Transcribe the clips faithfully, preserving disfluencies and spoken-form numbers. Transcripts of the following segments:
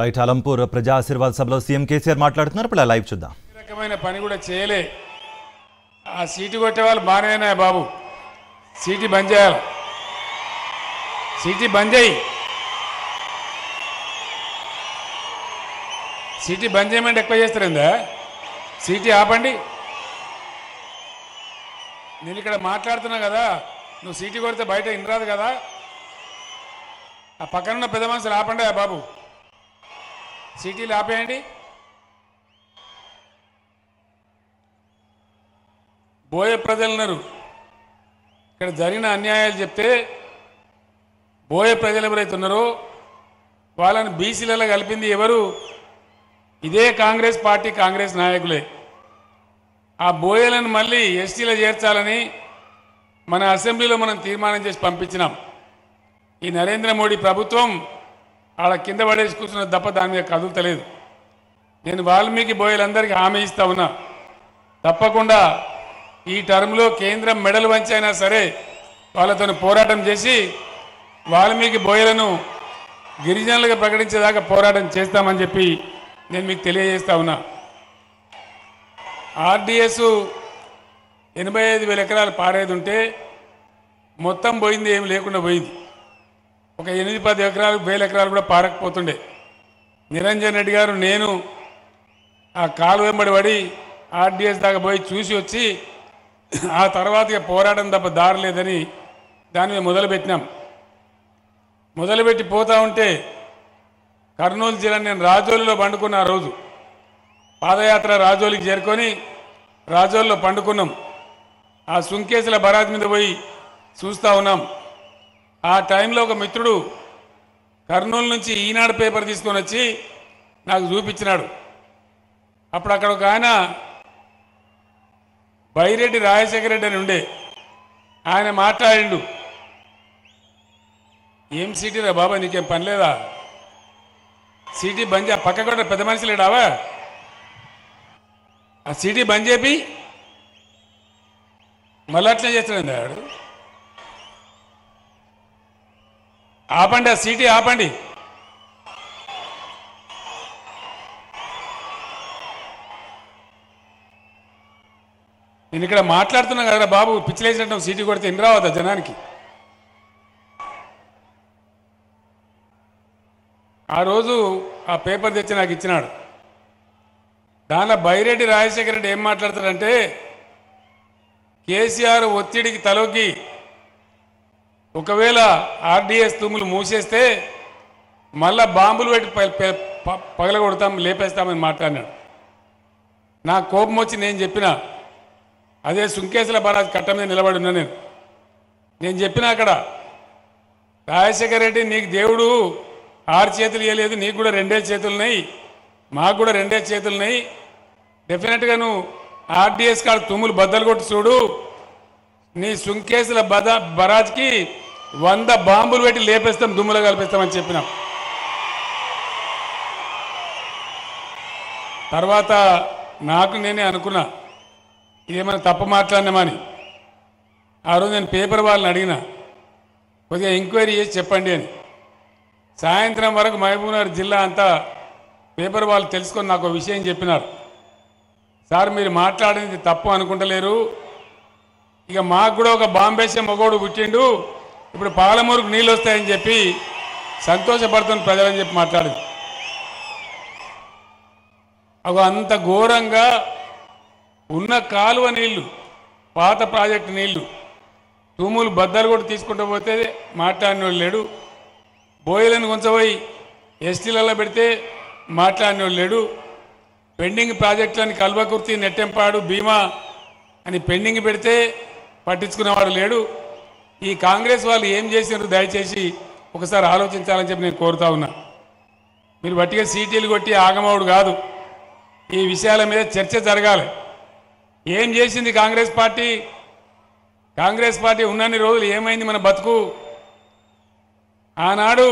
Right Alampur ప్రజా ఆశీర్వాద సభలో సీఎం కేసీఆర్ మాట్లాడుతున్నారు. ఇప్పుడు లైవ్ చూద్దాం. ఈ రకమైన పని కూడా చేయలే. ఆ సీటు కొట్టేవాళ్ళు బానేనా బాబు, సీటు బంద్ చేయాలి, సీటు బంద్ చేయి, సీటు బంద్ చేయమంటే ఎక్కువ చేస్తారేందా, సీటు ఆపండి. నేను ఇక్కడ మాట్లాడుతున్నా కదా, నువ్వు సీటు కొడితే బయట ఇన్రాదు కదా, ఆ పక్కనున్న పెద్ద మనుషులు ఆపండి ఆ బాబు, సిటీలు ఆపేయండి. బోయ ప్రజలున్నారు, ఇక్కడ జరిగిన అన్యాయాలు చెప్తే బోయ ప్రజలు ఎవరైతే ఉన్నారో వాళ్ళని బీసీలలో కలిపింది ఎవరు? ఇదే కాంగ్రెస్ పార్టీ, కాంగ్రెస్ నాయకులే. ఆ బోయలను మళ్ళీ ఎస్టీలో చేర్చాలని మన అసెంబ్లీలో మనం తీర్మానం చేసి పంపించినాం. ఈ నరేంద్ర మోడీ ప్రభుత్వం వాళ్ళ కింద పడేసి కూర్చున్న తప్ప దాని మీద కదులుతలేదు. నేను వాల్మీకి బోయలందరికీ హామీ ఇస్తా ఉన్నా, తప్పకుండా ఈ టర్మ్లో కేంద్రం మెడల్ వంచి అయినా సరే వాళ్ళతో పోరాటం చేసి వాల్మీకి బోయలను గిరిజనులుగా ప్రకటించేదాకా పోరాటం చేస్తామని చెప్పి నేను మీకు తెలియజేస్తా ఉన్నా. ఆర్డీఎస్ ఎనభై ఐదు వేల ఎకరాలు పారేది ఉంటే మొత్తం పోయింది, ఏమి లేకుండా పోయింది. ఒక ఎనిమిది పది ఎకరాలు వేల ఎకరాలు కూడా పారకపోతుండే. నిరంజన్ రెడ్డి గారు నేను ఆ కాలు వెంబడి పడి ఆర్డీఎస్ దాకా పోయి చూసి వచ్చి ఆ తర్వాత పోరాటం తప్ప దారి లేదని దాని మీద మొదలుపెట్టినాం. మొదలుపెట్టి పోతూ ఉంటే కర్నూలు జిల్లా నేను రాజోలిలో పండుకున్న ఆ రోజు, పాదయాత్ర రాజోలికి చేరుకొని రాజోలిలో పండుకున్నాం. ఆ సుంకేసుల బరాజ్ మీద పోయి చూస్తూ ఉన్నాం. ఆ టైంలో ఒక మిత్రుడు కర్నూలు నుంచి ఈనాడు పేపర్ తీసుకొని వచ్చి నాకు చూపించినాడు. అప్పుడు అక్కడ ఒక ఆయన బైరెడ్డి రాజశేఖర రెడ్డి అని ఉండే, ఆయన మాట్లాడిండు, ఏం సిటీరా బాబా, నీకేం పని లేదా, సిటీ బంద్ చే, పక్క కూడా పెద్ద మనిషి లేడావా, ఆ సిటీ బంద్ చేపి మళ్ళీ అట్లా చేస్తాడండి ఆడు, ఆపండి ఆ సీటీ ఆపండి. నేను ఇక్కడ మాట్లాడుతున్నా కదా బాబు, పిచ్చిలేసినట్టు సీటీ కొడితే ఎన్ని రావద్దా జనానికి. ఆ రోజు ఆ పేపర్ తెచ్చి నాకు ఇచ్చినాడు. దానిలో బైరెడ్డి రాజశేఖర రెడ్డి ఏం మాట్లాడతాడంటే, కేసీఆర్ ఒత్తిడికి తలొగ్గి ఒకవేళ ఆర్డీఎస్ తుమ్ములు మూసేస్తే మళ్ళా బాంబులు పెట్టి పగలగొడతాం, లేపేస్తామని మాట్లాడినాడు. నా కోపం వచ్చి నేను చెప్పిన, అదే సుంకేసుల బరాజ్ కట్ట మీద నిలబడి ఉన్నా నేను, నేను చెప్పిన అక్కడ, రాజశేఖర రెడ్డి నీకు దేవుడు ఆరు చేతులు ఇవ్వలేదు, నీకు కూడా రెండే చేతులున్నాయి, మాకు కూడా రెండే చేతులున్నాయి, డెఫినెట్గా నువ్వు ఆర్డీఎస్ కాడ తుమ్ములు బద్దలు కొట్టి చూడు, నీ సుంకేసుల బద బరాజ్కి వంద బాంబులు పెట్టి లేపేస్తాం, దుమ్ములో కలిపేస్తామని చెప్పినాం. తర్వాత నాకు నేనే అనుకున్నా, ఇదేమైనా తప్పు మాట్లాడినామని. ఆ రోజు నేను పేపర్ వాళ్ళని అడిగిన, కొద్దిగా ఎంక్వైరీ చేసి చెప్పండి అని. సాయంత్రం వరకు మహబూబ్నగర్ జిల్లా అంతా పేపర్ వాళ్ళు తెలుసుకొని నాకు ఒక విషయం చెప్పినారు, సార్ మీరు మాట్లాడింది తప్పు అనుకుంటలేరు, ఇక మాకు కూడా ఒక బాంబేసే మొగోడు పుట్టిండు, ఇప్పుడు పాలమూరుకు నీళ్ళు వస్తాయని చెప్పి సంతోషపడుతున్న ప్రజలని చెప్పి మాట్లాడింది. అవి అంత ఘోరంగా ఉన్న కాలువ నీళ్లు, పాత ప్రాజెక్టు నీళ్లు, తూములు బద్దలు కూడా తీసుకుంటూ పోతే మాట్లాడినోడు లేడు, బోయలను కొంచెపోయి ఎస్టీలలో పెడితే మాట్లాడినోడు లేడు, పెండింగ్ ప్రాజెక్టులని కల్వకుర్తి, నెట్టెంపాడు, భీమా అని పెండింగ్ పెడితే పట్టించుకునేవాడు లేడు. ఈ కాంగ్రెస్ వాళ్ళు ఏం చేసినారు దయచేసి ఒకసారి ఆలోచించాలని చెప్పి నేను కోరుతా ఉన్నా. మీరు బట్టిగా సీటీలు కొట్టి ఆగమవుడు కాదు, ఈ విషయాల మీద చర్చ జరగాలి. ఏం చేసింది కాంగ్రెస్ పార్టీ, కాంగ్రెస్ పార్టీ ఉన్నన్ని రోజులు ఏమైంది మన బతుకు? ఆనాడు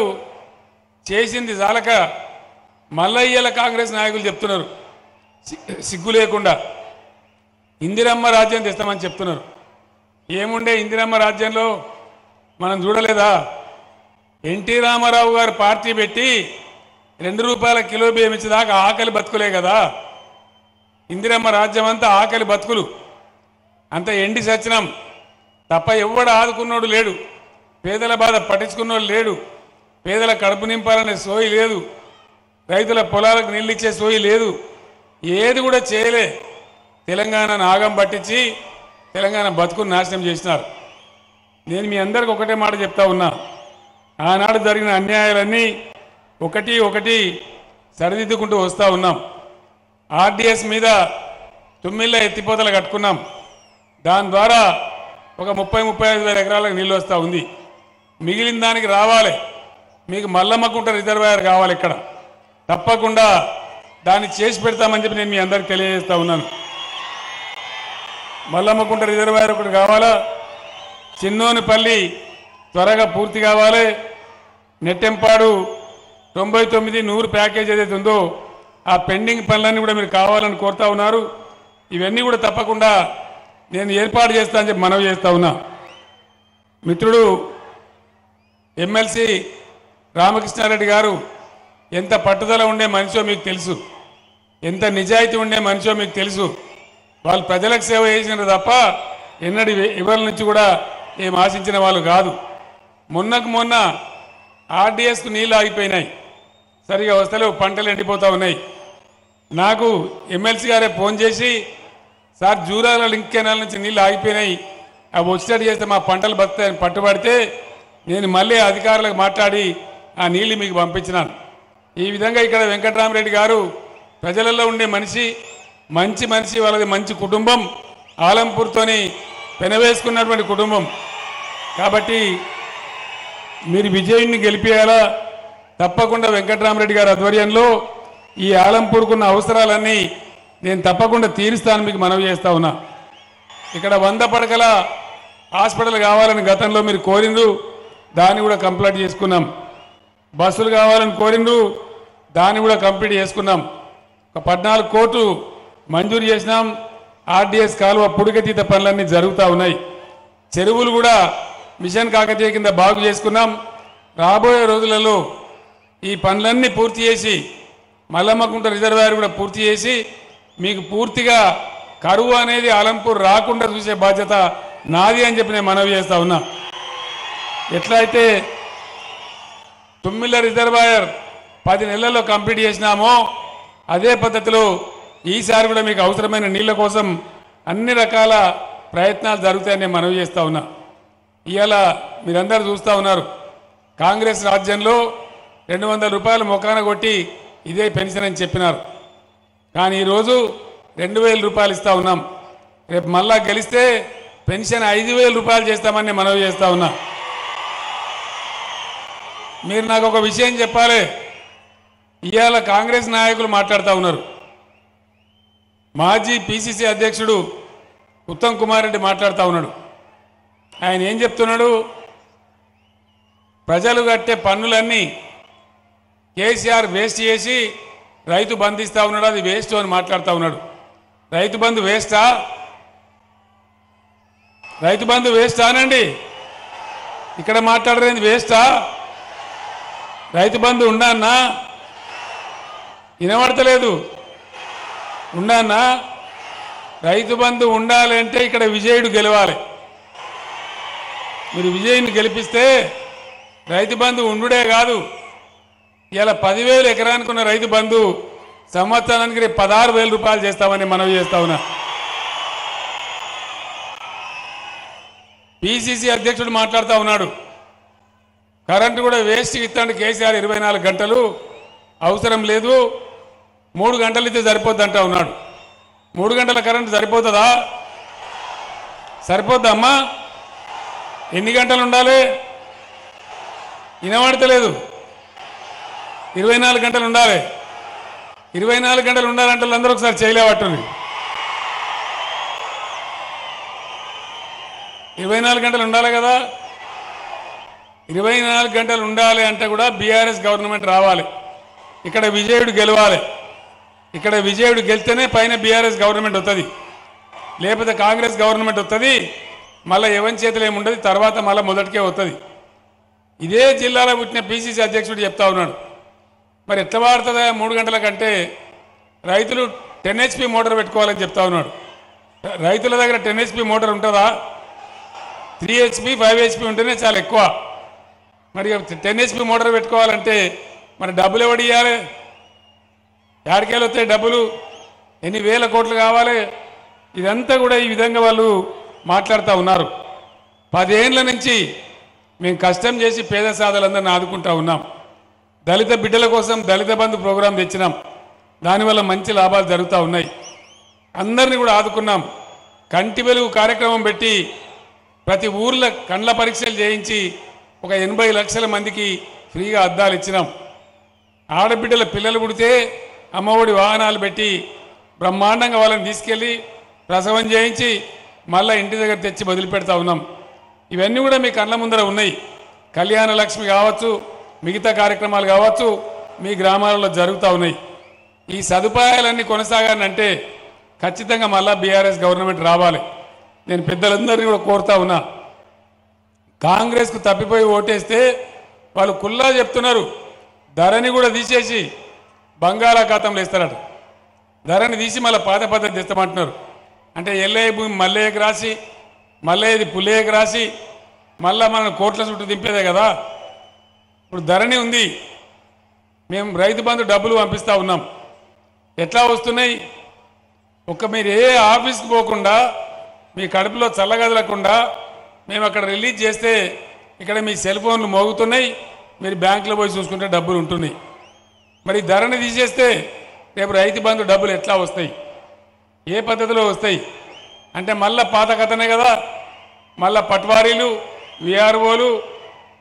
చేసింది జాలక మల్లయ్యల కాంగ్రెస్ నాయకులు చెప్తున్నారు సిగ్గు లేకుండా, ఇందిరమ్మ రాజ్యం తెస్తామని చెప్తున్నారు. ఏముండే ఇందిరమ్మ రాజ్యంలో, మనం చూడలేదా? ఎన్టీ రామారావు గారు పార్టీ పెట్టి రెండు రూపాయల కిలో బియ్యం ఇచ్చేదాకా ఆకలి బతుకులే కదా. ఇందిరమ్మ రాజ్యం అంతా ఆకలి బతుకులు, అంత ఎండి సచ్చినాం తప్ప ఎవడు ఆదుకున్నోడు లేడు, పేదల బాధ పట్టించుకున్నోడు లేడు, పేదల కడుపు నింపాలనే సోయి లేదు, రైతుల పొలాలకు నీళ్ళు ఇచ్చే సోయి లేదు, ఏది కూడా చేయలే. తెలంగాణ నాగం పట్టించి తెలంగాణ బతుకుని నాశనం చేసినారు. నేను మీ అందరికి ఒకటే మాట చెప్తా ఉన్నా, ఆనాడు జరిగిన అన్యాయాలన్నీ ఒకటి ఒకటి సరిదిద్దుకుంటూ వస్తూ ఉన్నాం. ఆర్డీఎస్ మీద తుమ్మిళ్ళ ఎత్తిపోతలు కట్టుకున్నాం, దాని ద్వారా ఒక ముప్పై ముప్పై ఐదు వేల ఎకరాలకు నీళ్ళు వస్తూ ఉంది. మిగిలిన దానికి రావాలి, మీకు మల్లమ్మకుంట రిజర్వాయర్ కావాలి ఇక్కడ, తప్పకుండా దాన్ని చేసి పెడతామని చెప్పి నేను మీ అందరికి తెలియజేస్తూ ఉన్నాను. మల్లమ్మకుంట రిజర్వాయర్ ఒకటి కావాలా, చిన్నోనిపల్లి త్వరగా పూర్తి కావాలి, నెట్టెంపాడు తొంభై తొమ్మిది నూరు ప్యాకేజ్ ఏదైతే ఉందో ఆ పెండింగ్ పనులన్నీ కూడా మీరు కావాలని కోరుతా ఉన్నారు. ఇవన్నీ కూడా తప్పకుండా నేను ఏర్పాటు చేస్తా అని చెప్పి మనవి చేస్తా ఉన్నా. మిత్రుడు ఎమ్మెల్సీ రామకృష్ణారెడ్డి గారు ఎంత పట్టుదల ఉండే మనిషో మీకు తెలుసు, ఎంత నిజాయితీ ఉండే మనిషో మీకు తెలుసు. వాళ్ళు ప్రజలకు సేవ చేసినారు తప్ప ఎన్నడి ఎవరి నుంచి కూడా ఏం ఆశించిన వాళ్ళు కాదు. మొన్నకు మొన్న ఆర్డీఎస్కు నీళ్ళు ఆగిపోయినాయి, సరిగా వస్తలేవు, పంటలు ఎండిపోతూ ఉన్నాయి. నాకు ఎమ్మెల్సీ గారే ఫోన్ చేసి, సార్ జూరాల లింక్ కెనాల్ నుంచి నీళ్ళు ఆగిపోయినాయి, అవి వచ్చేటట్టు చేస్తే మా పంటలు బతుకుతాయని పట్టుబడితే నేను మళ్ళీ అధికారులకు మాట్లాడి ఆ నీళ్ళు మీకు పంపించినాను. ఈ విధంగా ఇక్కడ వెంకటరామరెడ్డి గారు ప్రజలలో ఉండే మనిషి, మంచి మనిషి, వాళ్ళది మంచి కుటుంబం, ఆలంపూర్తోని పెనవేసుకున్నటువంటి కుటుంబం. కాబట్టి మీరు విజయుడిని గెలిపేయాలా, తప్పకుండా వెంకటరామరెడ్డి గారి ఆధ్వర్యంలో ఈ ఆలంపూర్కున్న అవసరాలన్నీ నేను తప్పకుండా తీరుస్తాను మీకు మనవి చేస్తా ఉన్నా. ఇక్కడ వంద పడకల హాస్పిటల్ కావాలని గతంలో మీరు కోరిండ్రు, దాన్ని కూడా కంప్లీట్ చేసుకున్నాం. బస్సులు కావాలని కోరిండ్రు, దాన్ని కూడా కంప్లీట్ చేసుకున్నాం. ఒక పద్నాలుగు కోట్లు మంజూరు చేసినాం. ఆర్డీఎస్ కాలువ పుడకతీత పనులన్నీ జరుగుతూ ఉన్నాయి. చెరువులు కూడా మిషన్ కాకతీయ కింద బాగు చేసుకున్నాం. రాబోయే రోజులలో ఈ పనులన్నీ పూర్తి చేసి మల్లమ్మకుంట రిజర్వాయర్ కూడా పూర్తి చేసి మీకు పూర్తిగా కరువు అనేది అలంపూర్ రాకుండా చూసే బాధ్యత నాది అని చెప్పి నేను మనవి చేస్తా ఉన్నా. ఎట్లయితే తుమ్మిళ్ళ రిజర్వాయర్ పది నెలల్లో కంప్లీట్ చేసినామో అదే పద్ధతిలో ఈసారి కూడా మీకు అవసరమైన నీళ్ళ కోసం అన్ని రకాల ప్రయత్నాలు జరుగుతాయని నేను మనవి చేస్తూ ఉన్నా. ఇవాళ మీరందరూ చూస్తూ ఉన్నారు, కాంగ్రెస్ రాజ్యంలో రెండు వందల రూపాయలు మొఖాన కొట్టి ఇదే పెన్షన్ అని చెప్పినారు, కానీ ఈరోజు రెండు వేల రూపాయలు ఇస్తూ ఉన్నాం. రేపు మళ్ళా గెలిస్తే పెన్షన్ ఐదు వేల రూపాయలు చేస్తామని నేను మనవి చేస్తూ ఉన్నా. మీరు నాకు ఒక విషయం చెప్పాలి, ఇవాళ కాంగ్రెస్ నాయకులు మాట్లాడుతూ ఉన్నారు. మాజీ పీసీసీ అధ్యక్షుడు ఉత్తమ్ కుమార్ రెడ్డి మాట్లాడుతూ ఉన్నాడు. ఆయన ఏం చెప్తున్నాడు, ప్రజలు కట్టే పన్నులన్నీ కేసీఆర్ వేస్ట్ చేసి రైతు బంధు ఇస్తూ ఉన్నాడు, అది వేస్ట్ అని మాట్లాడుతూ ఉన్నాడు. రైతు బంధు వేస్టా? రైతు బంధు వేస్టా అనండి, ఇక్కడ మాట్లాడరేది వేస్టా? రైతు బంధు ఉన్నానా? వినబడతలేదు, ఉన్నానా? రైతు బంధు ఉండాలంటే ఇక్కడ విజయుడు గెలవాలి. మీరు విజయుడిని గెలిపిస్తే రైతు బంధు ఉండుడే కాదు, ఇలా పదివేలు ఎకరానికి ఉన్న రైతు బంధు సంవత్సరానికి రేపు పదహారు వేల రూపాయలు చేస్తామని మనవి చేస్తా ఉన్నా. పీసీసీ అధ్యక్షుడు మాట్లాడుతూ ఉన్నాడు, కరెంటు కూడా వేస్ట్ ఇస్తాడు కేసీఆర్, ఇరవై నాలుగు గంటలు అవసరం లేదు, మూడు గంటలు ఇస్తే సరిపోద్ది అంటా ఉన్నాడు. మూడు గంటల కరెంటు సరిపోతుందా? సరిపోద్దమ్మా, ఎన్ని గంటలు ఉండాలి? వినబడతలేదు, ఇరవై నాలుగు గంటలు ఉండాలి. ఇరవై నాలుగు గంటలు ఉండాలంటే అందరూ ఒకసారి చేయలేవట్టుంది. ఇరవై నాలుగు గంటలు ఉండాలి కదా, ఇరవై నాలుగు గంటలు ఉండాలి అంటే కూడా బీఆర్ఎస్ గవర్నమెంట్ రావాలి, ఇక్కడ విజయుడు గెలవాలి. ఇక్కడ విజయుడు గెలిస్తేనే పైన బీఆర్ఎస్ గవర్నమెంట్ వస్తుంది, లేకపోతే కాంగ్రెస్ గవర్నమెంట్ వస్తుంది, మళ్ళీ ఎవరి చేతులు ఏముండదు, తర్వాత మళ్ళీ మొదటికే వస్తుంది. ఇదే జిల్లాలో పుట్టిన పీసీసీ అధ్యక్షుడు చెప్తా ఉన్నాడు, మరి ఎంత వాడతదా మూడు గంటల కంటే రైతులు పది హెచ్పి మోటార్ పెట్టుకోవాలని చెప్తా ఉన్నాడు. రైతుల దగ్గర పది హెచ్పి మోటార్ ఉంటుందా? త్రీ హెచ్పి ఫైవ్ హెచ్పి ఉంటేనే చాలా ఎక్కువ. మరి పది హెచ్పి మోటార్ పెట్టుకోవాలంటే మరి డబ్బులు ఎవడు ఇవ్వాలి? యాడికేళ్ళు వస్తాయి డబ్బులు? ఎన్ని వేల కోట్లు కావాలి? ఇదంతా కూడా ఈ విధంగా వాళ్ళు మాట్లాడుతూ ఉన్నారు. పదేళ్ల నుంచి మేము కష్టం చేసి పేద సాధలందరినీ ఆదుకుంటూ ఉన్నాం. దళిత బిడ్డల కోసం దళిత బంధు ప్రోగ్రాం తెచ్చినాం. దానివల్ల మంచి లాభాలు జరుగుతూ ఉన్నాయి. అందరినీ కూడా ఆదుకున్నాం. కంటి వెలుగు కార్యక్రమం పెట్టి ప్రతి ఊర్లో కండ్ల పరీక్షలు చేయించి ఒక ఎనభై లక్షల మందికి ఫ్రీగా అద్దాలు ఇచ్చినాం. ఆడబిడ్డల పిల్లలు పుడితే అమ్మఒడి వాహనాలు పెట్టి బ్రహ్మాండంగా వాళ్ళని తీసుకెళ్ళి ప్రసవం చేయించి మళ్ళీ ఇంటి దగ్గర తెచ్చి వదిలిపెడతా ఉన్నాం. ఇవన్నీ కూడా మీ కళ్ళ ముందర ఉన్నాయి. కళ్యాణ లక్ష్మి కావచ్చు, మిగతా కార్యక్రమాలు కావచ్చు, మీ గ్రామాలలో జరుగుతూ ఉన్నాయి. ఈ సదుపాయాలన్నీ కొనసాగాలంటే ఖచ్చితంగా మళ్ళా బీఆర్ఎస్ గవర్నమెంట్ రావాలి. నేను పెద్దలందరినీ కూడా కోరుతా ఉన్నా. కాంగ్రెస్కు తప్పిపోయి ఓటేస్తే వాళ్ళు కుల్లా చెప్తున్నారు, ధరని కూడా తీసేసి బంగాళాఖాతంలో ఇస్తారట. ధరని తీసి మళ్ళీ పాత పద్ధతి తెస్తామంటున్నారు. అంటే ఎల్లయ్య భూమి మల్లయ్యకు రాసి, మల్లయ్యది పుల్లయ్యకు రాసి మళ్ళీ మనం కోట్ల చుట్టూ దింపేదే కదా. ఇప్పుడు ధరణి ఉంది. మేము రైతు బంధు డబ్బులు పంపిస్తూ ఉన్నాం. ఎట్లా వస్తున్నాయి? ఒక్క మీరు ఏ ఆఫీస్కి పోకుండా, మీ కడుపులో చల్లగదలకుండా మేము అక్కడ రిలీజ్ చేస్తే ఇక్కడ మీ సెల్ ఫోన్లు మోగుతున్నాయి. మీరు బ్యాంకులో పోయి చూసుకుంటే డబ్బులు ఉంటున్నాయి. మరి ధరణి తీసేస్తే రేపు రైతు బంధు డబ్బులు ఎట్లా వస్తాయి? ఏ పద్ధతిలో వస్తాయి? అంటే మళ్ళీ పాత కథనే కదా. మళ్ళీ పట్వారీలు, విఆర్ఓలు,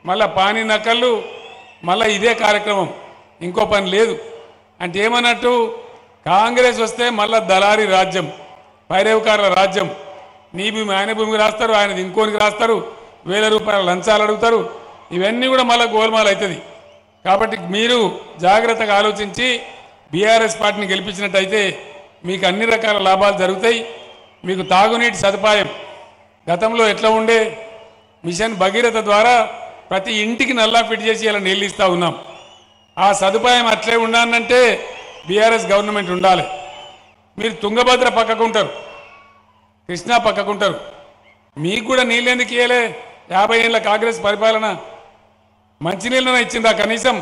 మళ్ళీ పానీ నకళ్ళు, మళ్ళీ ఇదే కార్యక్రమం. ఇంకో పని లేదు. అంటే ఏమన్నట్టు కాంగ్రెస్ వస్తే మళ్ళీ దళారీ రాజ్యం, పైరేవుకారుల రాజ్యం. నీ భూమి ఆయన భూమికి రాస్తారు, ఆయనది ఇంకోనికి రాస్తారు, వేల రూపాయల లంచాలు అడుగుతారు. ఇవన్నీ కూడా మళ్ళీ గోల్మాల్ అవుతుంది. కాబట్టి మీరు జాగ్రత్తగా ఆలోచించి బీఆర్ఎస్ పార్టీని గెలిపించినట్టయితే మీకు అన్ని రకాల లాభాలు జరుగుతాయి. మీకు తాగునీటి సదుపాయం గతంలో ఎట్లా ఉండే మిషన్ భగీరథ ద్వారా ప్రతి ఇంటికి నల్లా ఫిట్ చేసి ఇలా నీళ్ళు ఇస్తూ ఉన్నాం. ఆ సదుపాయం అట్లే ఉండాలంటే బీఆర్ఎస్ గవర్నమెంట్ ఉండాలి. మీరు తుంగభద్ర పక్కకుంటారు, కృష్ణా పక్కకుంటారు, మీకు కూడా నీళ్ళు ఎందుకు ఇవ్వలే? యాభై ఏళ్ళ కాంగ్రెస్ పరిపాలన మంచినీళ్ళనే ఇచ్చిందా? కనీసం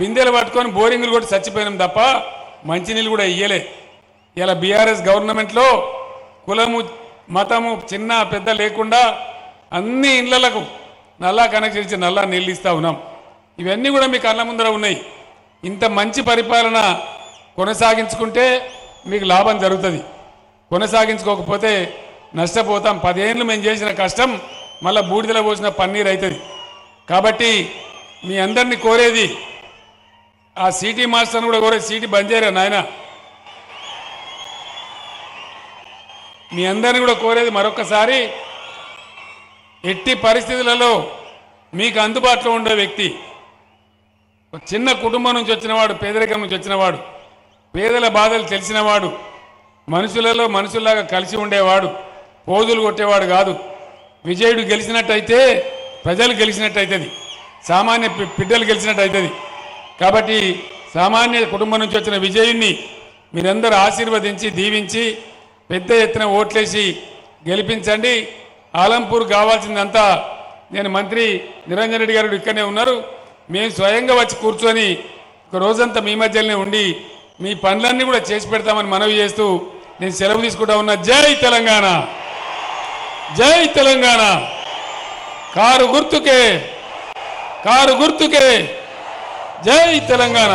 బిందెలు పట్టుకొని బోరింగ్లు కూడా చచ్చిపోయినాం తప్ప మంచినీళ్ళు కూడా ఇయ్యలే. ఇలా బీఆర్ఎస్ గవర్నమెంట్లో కులము మతము చిన్న పెద్ద లేకుండా అన్ని ఇళ్లకు నల్లా కనెక్షన్ ఇచ్చి నల్లా నీళ్ళు ఇస్తూ ఉన్నాం. ఇవన్నీ కూడా మీ కళ్ళ ముందర ఉన్నాయి. ఇంత మంచి పరిపాలన కొనసాగించుకుంటే మీకు లాభం జరుగుతుంది. కొనసాగించుకోకపోతే నష్టపోతాం. పదేళ్ళు మేము చేసిన కష్టం మళ్ళీ బూడిదల పోసిన పన్నీరు అవుతుంది. కాబట్టి మీ అందరినీ కోరేది, ఆ సిటీ మాస్టర్ని కూడా కోరేది, సిటీ బంద్ చేయరా నాయన. మీ అందరినీ కూడా కోరేది మరొకసారి, ఎట్టి పరిస్థితులలో మీకు అందుబాటులో ఉండే వ్యక్తి, చిన్న కుటుంబం నుంచి వచ్చినవాడు, పేదరికం నుంచి వచ్చినవాడు, పేదల బాధలు తెలిసినవాడు, మనుషులలో మనుషుల్లాగా కలిసి ఉండేవాడు, పోజులు కొట్టేవాడు కాదు. విజయుడు గెలిచినట్టయితే ప్రజలు గెలిచినట్టయితుంది, సామాన్య బిడ్డలు గెలిచినట్టయితుంది. కాబట్టి సామాన్య కుటుంబం నుంచి వచ్చిన విజయుడిని మీరందరూ ఆశీర్వదించి దీవించి పెద్ద ఎత్తున ఓట్లేసి గెలిపించండి. ఆలంపూర్ కావాల్సిందంతా నేను మంత్రి నిరంజన్ రెడ్డి గారు ఇక్కడనే ఉన్నారు. మేము స్వయంగా వచ్చి కూర్చొని ఒక రోజంతా మీ మధ్యలోనే ఉండి మీ పనులన్నీ కూడా చేసి పెడతామని మనవి చేస్తూ నేను సెలవు తీసుకుంటా ఉన్నా. జై తెలంగాణ, జై తెలంగాణ. కారు గుర్తుకే, కారు గుర్తుకే, జై తెలంగాణ.